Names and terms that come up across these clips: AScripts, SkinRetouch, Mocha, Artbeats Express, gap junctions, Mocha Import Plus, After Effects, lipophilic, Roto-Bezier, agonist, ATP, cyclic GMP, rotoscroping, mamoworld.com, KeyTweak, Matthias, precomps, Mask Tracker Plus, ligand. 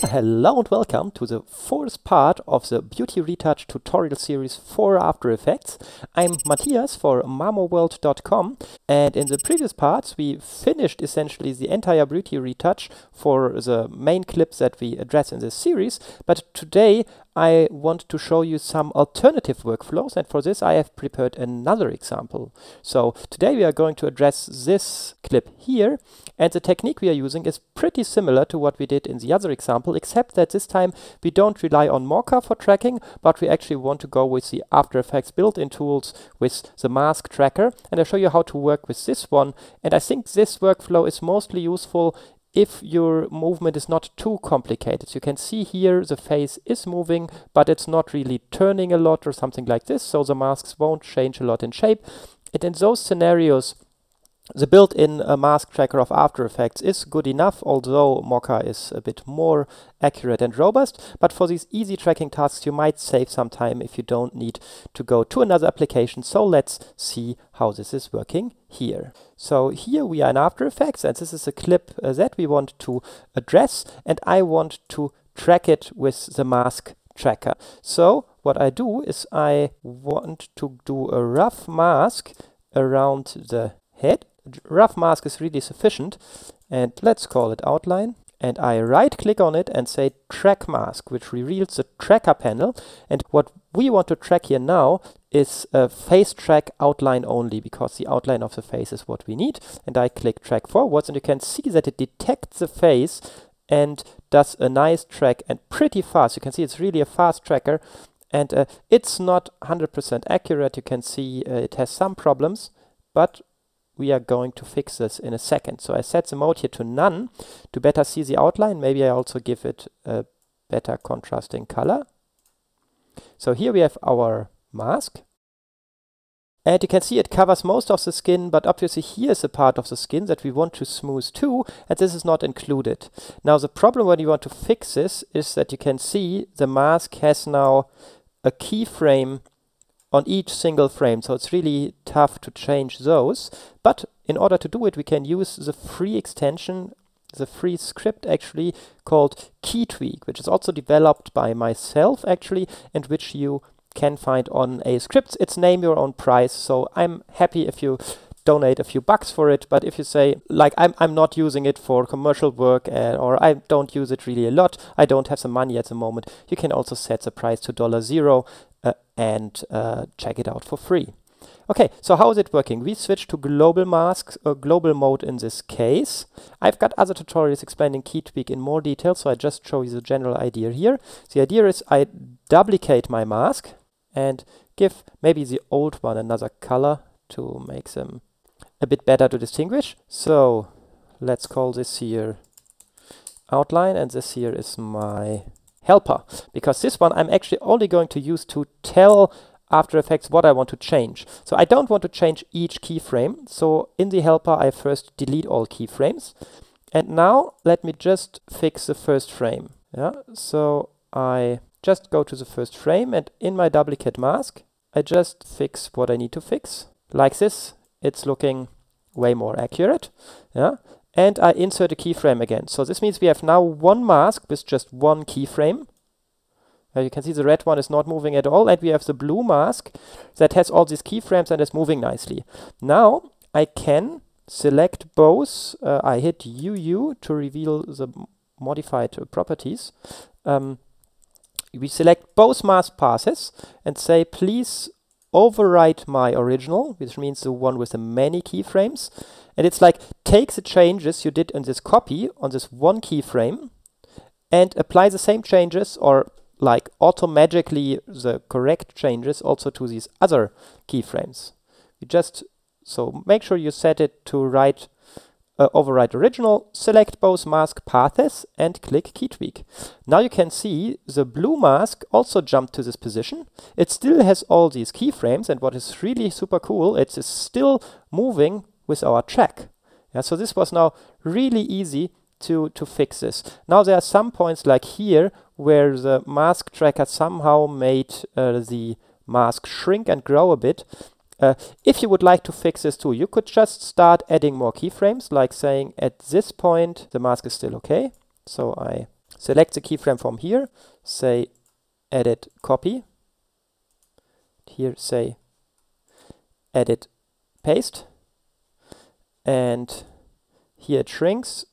Yeah, hello and welcome to the fourth part of the Beauty Retouch tutorial series for After Effects. I'm Matthias for mamoworld.com, and in the previous parts we finished essentially the entire Beauty Retouch for the main clips that we address in this series, but today I want to show you some alternative workflows, and for this I have prepared another example. So today we are going to address this clip here, and the technique we are using is pretty similar to what we did in the other example, except that this time we don't rely on Mocha for tracking, but we actually want to go with the After Effects built-in tools with the Mask Tracker, and I'll show you how to work with this one. And I think this workflow is mostly useful if your movement is not too complicated. You can see here the face is moving, but it's not really turning a lot or something like this, so the masks won't change a lot in shape. And in those scenarios, the built-in mask tracker of After Effects is good enough, although Mocha is a bit more accurate and robust. But for these easy tracking tasks, you might save some time if you don't need to go to another application. So let's see how this is working here. So here we are in After Effects, and this is a clip that we want to address, and I want to track it with the mask tracker. So what I do is I want to do a rough mask around the head. Rough mask is really sufficient, and let's call it outline, and I right click on it and say track mask, which reveals the tracker panel. And what we want to track here now is a face track outline only, because the outline of the face is what we need. And I click track forwards, and you can see that it detects the face and does a nice track, and pretty fast. You can see it's really a fast tracker, and it's not 100% accurate. You can see it has some problems, but we are going to fix this in a second. So I set the mode here to none to better see the outline. Maybe I also give it a better contrasting color. So here we have our mask, and you can see it covers most of the skin, but obviously here is a part of the skin that we want to smooth too, and this is not included. Now the problem when you want to fix this is that you can see the mask has now a keyframe on each single frame, so it's really tough to change those. But in order to do it, we can use the free extension, the free script actually, called KeyTweak, which is also developed by myself actually, and which you can find on AScripts. It's name your own price, so I'm happy if you donate a few bucks for it. But if you say, like, I'm not using it for commercial work, or I don't use it really a lot, I don't have the money at the moment, you can also set the price to $0 and check it out for free. Okay, so how is it working? We switch to global masks, or global mode in this case. I've got other tutorials explaining KeyTweak in more detail, so I just show you the general idea here. The idea is I duplicate my mask and give maybe the old one another color to make them a bit better to distinguish. So let's call this here outline, and this here is my helper, because this one I'm actually only going to use to tell After Effects what I want to change. So I don't want to change each keyframe, so in the helper I first delete all keyframes. And now let me just fix the first frame. Yeah, so I just go to the first frame, and in my duplicate mask I just fix what I need to fix. Like this, it's looking way more accurate. Yeah. And I insert a keyframe again. So this means we have now one mask with just one keyframe. You can see the red one is not moving at all, and we have the blue mask that has all these keyframes and is moving nicely. Now I can select both. I hit UU to reveal the modified properties. We select both mask passes and say, please overwrite my original, which means the one with the many keyframes. And it's like, take the changes you did in this copy on this one keyframe and apply the same changes, or like automatically the correct changes also to these other keyframes. You just, so make sure you set it to write override original, select both mask paths and click KeyTweak. Now you can see the blue mask also jumped to this position. It still has all these keyframes, and what is really super cool, it is still moving with our track. Yeah, so this was now really easy to fix this. Now there are some points like here where the mask tracker somehow made the mask shrink and grow a bit. If you would like to fix this too, you could just start adding more keyframes, like saying at this point the mask is still okay. So I Select the keyframe from here, say edit copy, here say edit paste, and here it shrinks,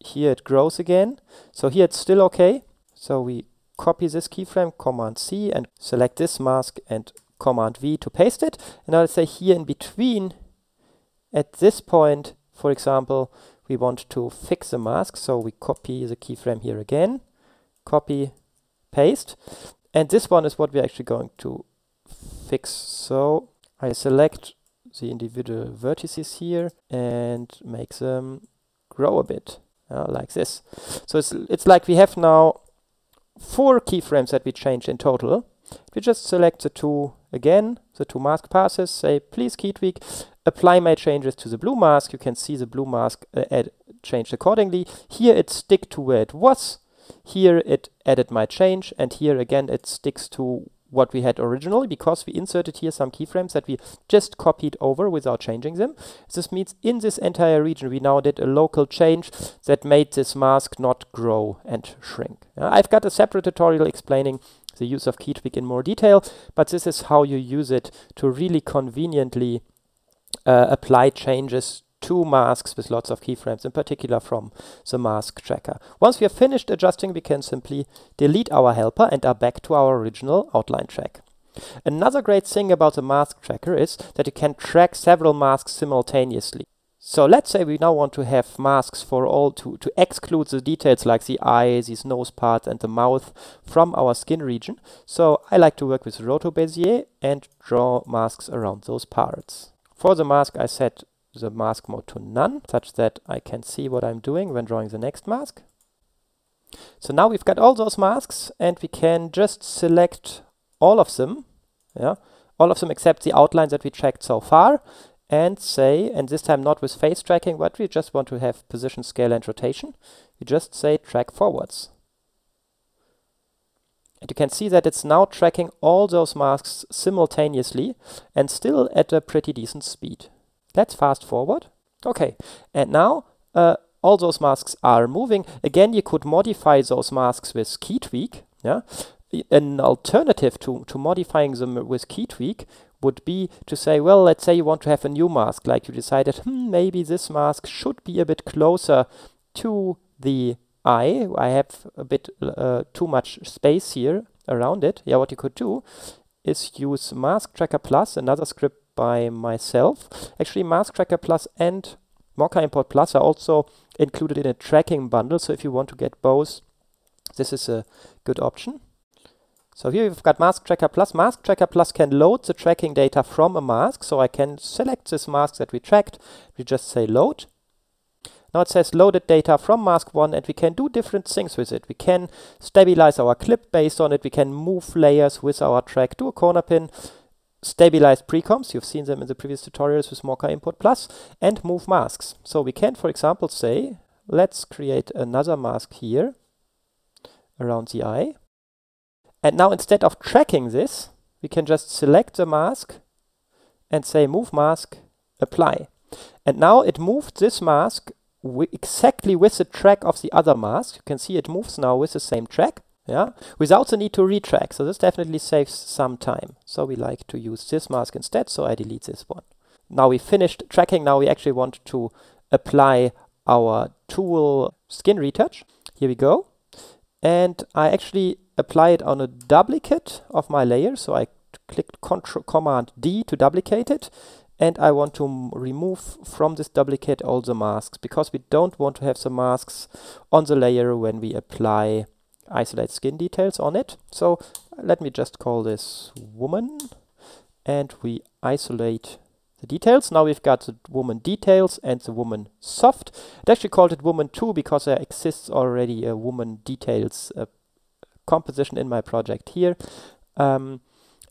here it grows again. So here it's still okay. So we copy this keyframe, Command C, and select this mask and Command V to paste it. And I'll say here in between, at this point, for example, we want to fix the mask. So we copy the keyframe here again, copy, paste. And this one is what we're actually going to fix. So I select the individual vertices here and make them grow a bit, like this. So it's like we have now 4 keyframes that we change in total. We just select the two again, the two mask passes, say please KeyTweak, apply my changes to the blue mask. You can see the blue mask changed accordingly. Here it stick to where it was, here it added my change, and here again it sticks to what we had originally, because we inserted here some keyframes that we just copied over without changing them. This means in this entire region we now did a local change that made this mask not grow and shrink. I've got a separate tutorial explaining the use of KeyTweak in more detail, but this is how you use it to really conveniently apply changes to masks with lots of keyframes, in particular from the mask tracker. Once we are finished adjusting, we can simply delete our helper and are back to our original outline track. Another great thing about the mask tracker is that you can track several masks simultaneously. So let's say we now want to have masks for all to exclude the details like the eye, these nose parts and the mouth from our skin region. So I like to work with Roto-Bezier and draw masks around those parts. For the mask, I set the mask mode to none, such that I can see what I'm doing when drawing the next mask. So now we've got all those masks and we can just select all of them, all of them except the outlines that we tracked so far, and say, and this time not with face tracking, but we just want to have position, scale, and rotation. We just say track forwards. And you can see that it's now tracking all those masks simultaneously and still at a pretty decent speed. Let's fast forward. Okay, and now all those masks are moving. Again, you could modify those masks with KeyTweak. An alternative to modifying them with KeyTweak would be to say, well, let's say you want to have a new mask, like you decided, maybe this mask should be a bit closer to the eye. I have a bit too much space here around it. Yeah, what you could do is use Mask Tracker Plus, another script by myself. Actually, Mask Tracker Plus and Mocha Import Plus are also included in a tracking bundle, so if you want to get both, this is a good option. So here we've got Mask Tracker Plus. Mask Tracker Plus can load the tracking data from a mask. So I can select this mask that we tracked. We just say load. Now it says loaded data from mask 1, and we can do different things with it. We can stabilize our clip based on it. We can move layers with our track to a corner pin, stabilize precomps. You've seen them in the previous tutorials with Mocha Import Plus, and move masks. So we can, for example, say, let's create another mask here around the eye. And now instead of tracking this, we can just select the mask and say move mask, apply. And now it moved this mask exactly with the track of the other mask. You can see it moves now with the same track, without the need to retrack. So this definitely saves some time. So we like to use this mask instead, so I delete this one. Now we finished tracking. Now we actually want to apply our tool SkinRetouch. Here we go. And I actually apply it on a duplicate of my layer. So I clicked Command D to duplicate it. And I want to remove from this duplicate all the masks, because we don't want to have the masks on the layer when we apply isolate skin details on it. So let me just call this woman, and we isolate the details. Now we've got the woman details and the woman soft. I actually called it woman 2 because there exists already a woman details composition in my project here.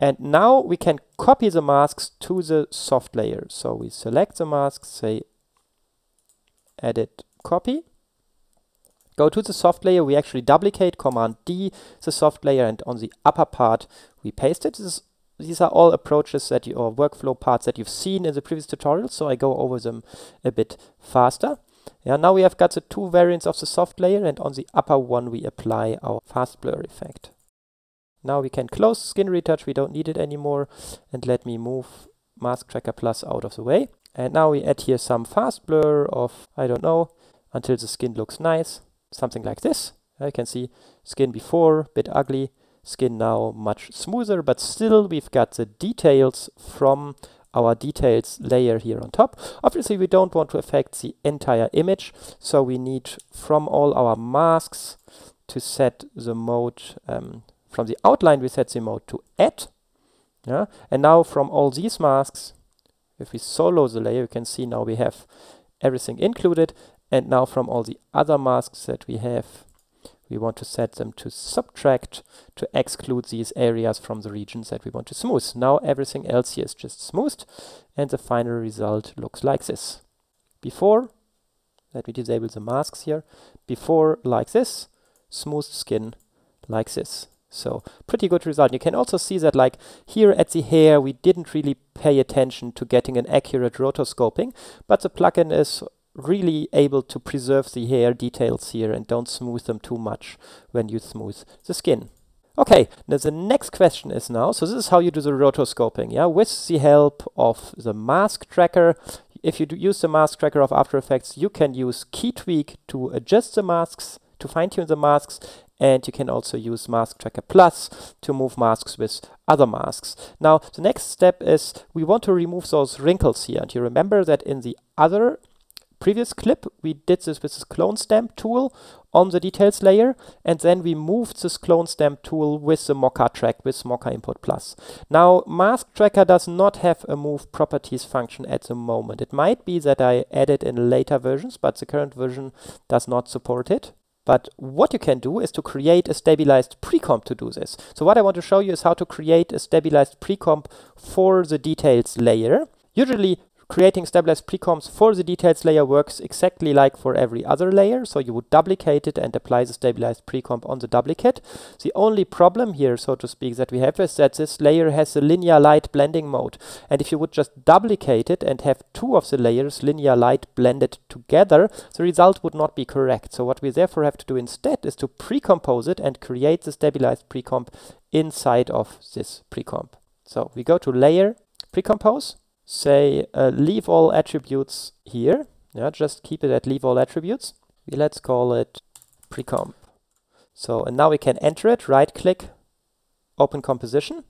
And now we can copy the masks to the soft layer. So we select the masks, say edit copy, go to the soft layer. We actually duplicate Command D the soft layer, and on the upper part we paste it. These are all approaches that you, or workflow parts that you've seen in the previous tutorial, so I go over them a bit faster. Yeah, now we have got the two variants of the soft layer, and on the upper one we apply our fast blur effect. Now we can close SkinRetouch, we don't need it anymore, and let me move Mask Tracker Plus out of the way. And now we add here some fast blur of, I don't know, until the skin looks nice, something like this. I can see skin before, bit ugly, skin now much smoother, but still we've got the details from our details layer here on top. Obviously we don't want to affect the entire image, so we need from all our masks to set the mode, from the outline we set the mode to add. Yeah? And now from all these masks, if we solo the layer, you can see now we have everything included, and now from all the other masks that we have, we want to set them to subtract, to exclude these areas from the regions that we want to smooth. Now everything else here is just smoothed, and the final result looks like this. Before, let me disable the masks here, before like this, smoothed skin like this. So pretty good result. You can also see that like here at the hair, we didn't really pay attention to getting an accurate rotoscoping, but the plugin is really able to preserve the hair details here and don't smooth them too much when you smooth the skin. Okay, now the next question is now, so this is how you do the rotoscoping, yeah, with the help of the mask tracker. If you do use the mask tracker of After Effects, you can use KeyTweak to adjust the masks, to fine-tune the masks, and you can also use Mask Tracker Plus to move masks with other masks. Now, the next step is we want to remove those wrinkles here, and you remember that in the other previous clip, we did this with this clone stamp tool on the details layer, and then we moved this clone stamp tool with the Mocha track, with Mocha Import Plus. Now, Mask Tracker does not have a move properties function at the moment. It might be that I add it in later versions, but the current version does not support it. But what you can do is to create a stabilized precomp to do this. So what I want to show you is how to create a stabilized precomp for the details layer. Usually, creating stabilized precomps for the details layer works exactly like for every other layer, so you would duplicate it and apply the stabilized precomp on the duplicate. The only problem here, so to speak, that we have is that this layer has a linear light blending mode, and if you would just duplicate it and have two of the layers linear light blended together, the result would not be correct. So what we therefore have to do instead is to precompose it and create the stabilized precomp inside of this precomp. So we go to Layer, Precompose, say leave all attributes here, yeah, just keep it at leave all attributes. Let's call it precomp. So, and now we can enter it, right click, open composition,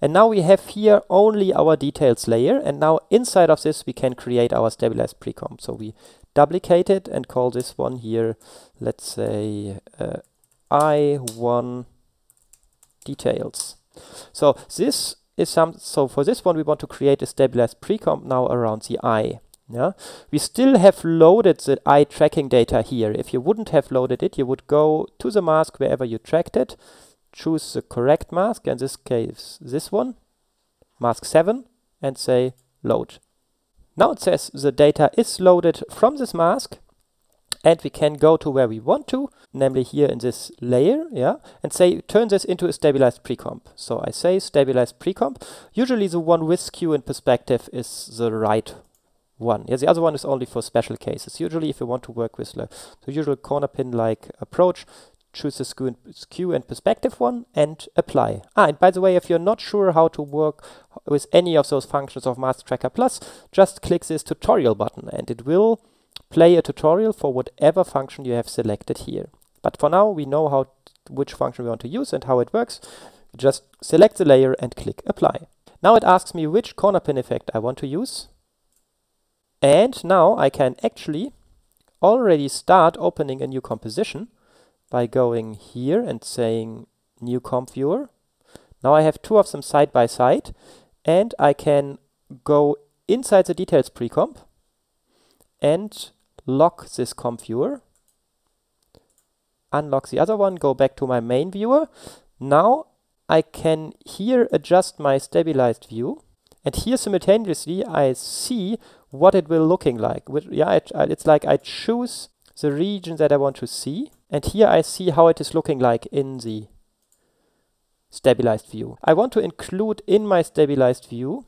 and now we have here only our details layer, and now inside of this we can create our stabilized precomp. So we duplicate it and call this one here, let's say I1 details. So this is some, so for this one we want to create a stabilized precomp now around the eye. Yeah? We still have loaded the eye tracking data here. If you wouldn't have loaded it, you would go to the mask wherever you tracked it, choose the correct mask, in this case this one, mask 7, and say load. Now it says the data is loaded from this mask, and we can go to where we want to, namely here in this layer, yeah, and say turn this into a stabilized precomp. So I say stabilized precomp. Usually the one with skew and perspective is the right one. Yeah, the other one is only for special cases. Usually if you want to work with the usual corner pin like approach, choose the skew and perspective one and apply. Ah, and by the way, if you're not sure how to work with any of those functions of Mask Tracker Plus, just click this tutorial button and it will play a tutorial for whatever function you have selected here. But for now, we know how which function we want to use and how it works. Just select the layer and click apply. Now it asks me which corner pin effect I want to use. And now I can actually already start opening a new composition by going here and saying new comp viewer. Now I have two of them side by side, and I can go inside the details precomp and lock this comp viewer, unlock the other one, go back to my main viewer. Now I can here adjust my stabilized view, and here simultaneously I see what it will looking like. Yeah, it's like I choose the region that I want to see, and here I see how it is looking like in the stabilized view. I want to include in my stabilized view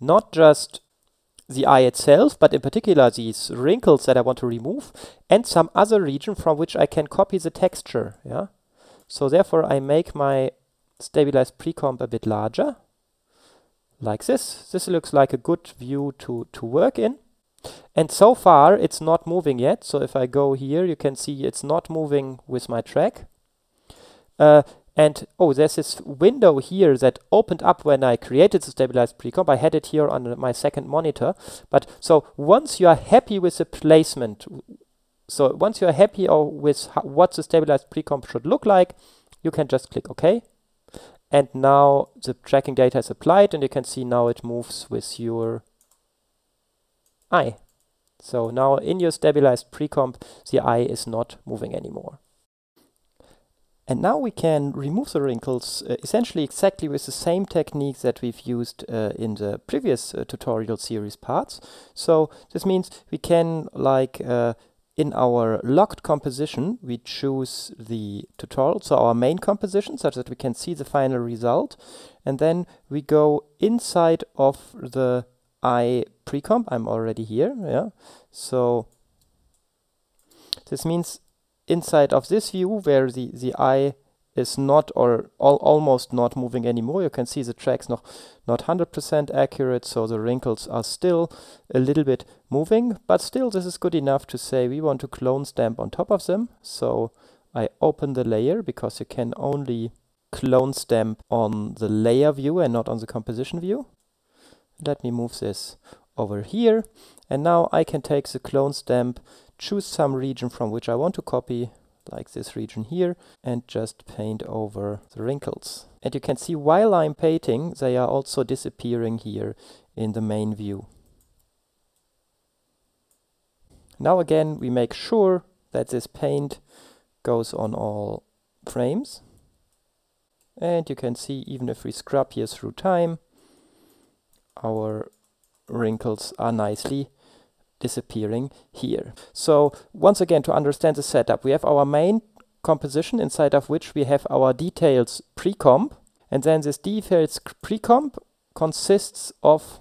not just the eye itself, but in particular these wrinkles that I want to remove, and some other region from which I can copy the texture. Yeah. So therefore I make my stabilized precomp a bit larger, like this. This looks like a good view to work in. And so far it's not moving yet. So if I go here, you can see it's not moving with my track. And oh, there's this window here that opened up when I created the stabilized precomp. I had it here on my second monitor. But so once you are happy with the placement, so once you are happy with what the stabilized precomp should look like, you can just click OK. And now the tracking data is applied, and you can see now it moves with your eye. So now in your stabilized precomp, the eye is not moving anymore. And now we can remove the wrinkles essentially exactly with the same technique that we've used in the previous tutorial series parts. So this means we can, like in our locked composition, we choose the tutorial, so our main composition, such that we can see the final result. And then we go inside of the eye precomp. I'm already here. Yeah. So this means inside of this view where the eye is not or almost not moving anymore, you can see the track's not 100% accurate, so the wrinkles are still a little bit moving, but still this is good enough to say we want to clone stamp on top of them. So I open the layer, because you can only clone stamp on the layer view and not on the composition view. Let me move this over here, and now I can take the clone stamp, choose some region from which I want to copy, like this region here, and just paint over the wrinkles. And you can see while I'm painting, they are also disappearing here in the main view. Now again, we make sure that this paint goes on all frames. And you can see, even if we scrub here through time, our wrinkles are nicely disappearing here. So once again, to understand the setup, we have our main composition, inside of which we have our details precomp, and then this details precomp consists of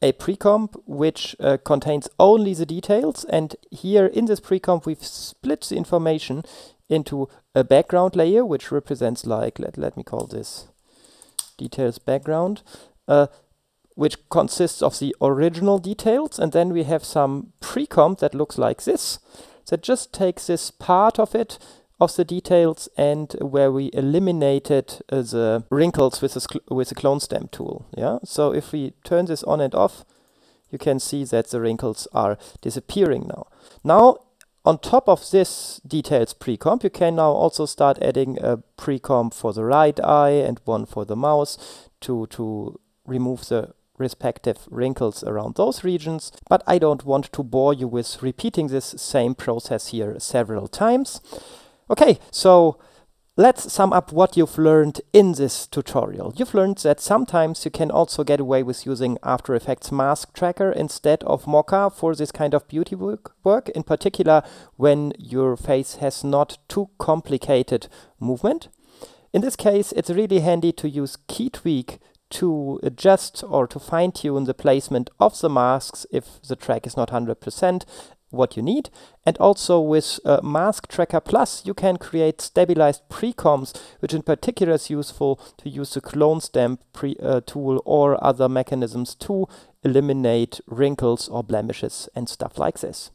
a precomp which contains only the details, and here in this precomp we've split the information into a background layer which represents, like, let me call this details background, which consists of the original details, and then we have some precomp that looks like this, that just takes this part of it, of the details, and where we eliminated the wrinkles with the clone stamp tool. Yeah. So if we turn this on and off, you can see that the wrinkles are disappearing now. Now, on top of this details precomp, you can now also start adding a precomp for the right eye and one for the mouse to remove the respective wrinkles around those regions, but I don't want to bore you with repeating this same process here several times. Okay, so let's sum up what you've learned in this tutorial. You've learned that sometimes you can also get away with using After Effects Mask Tracker instead of Mocha for this kind of beauty work, in particular when your face has not too complicated movement. In this case, it's really handy to use KeyTweak to adjust or to fine-tune the placement of the masks if the track is not 100% what you need. And also with Mask Tracker Plus, you can create stabilized precomps, which in particular is useful to use the clone stamp tool or other mechanisms to eliminate wrinkles or blemishes and stuff like this.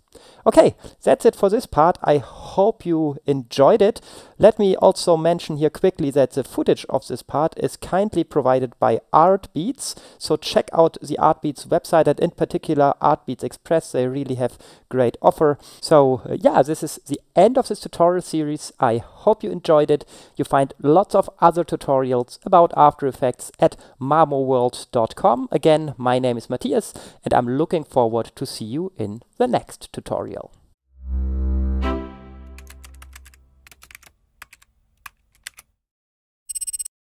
Okay, that's it for this part. I hope you enjoyed it. Let me also mention here quickly that the footage of this part is kindly provided by Artbeats. So check out the Artbeats website, and in particular Artbeats Express. They really have great offer. So yeah, this is the end of this tutorial series. I hope you enjoyed it. You find lots of other tutorials about After Effects at mamoworld.com. Again, my name is Matthias, and I'm looking forward to see you in the next tutorial.